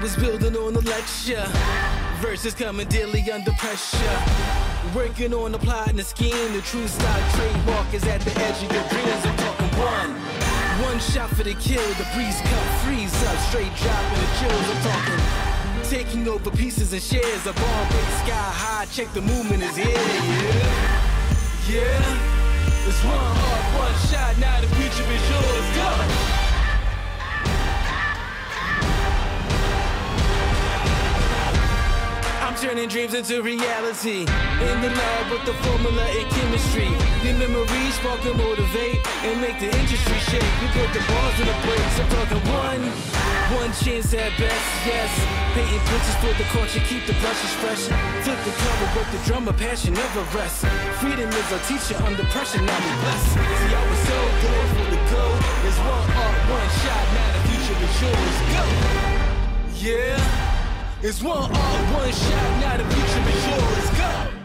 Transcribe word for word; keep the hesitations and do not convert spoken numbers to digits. was building on a lecture. Verses coming daily under pressure. Working on the plot and the scheme. The true stock trade walk is at the edge of your dreams. I'm talking one. One shot for the kill. The breeze cut, freeze up. Straight dropping the chills. I'm talking taking over pieces and shares. A ball big sky high. Check the movement is here. Yeah. Yeah. It's one heart, one shot. Now the future is yours. Go. Turning dreams into reality. In the lab with the formula in chemistry. The memories spark and motivate and make the industry shake. We put the balls in the brakes. I'm talking one. One chance at best, yes. Painting pictures for the culture, keep the brushes fresh. Flip the cover, work the drummer, passion never rests. Freedom is our teacher, under pressure, now we blessed. See, I was so good for the goal. It's one art, one shot, now the future is yours. Go! Yeah! It's one art, one shot, now the future is yours, go!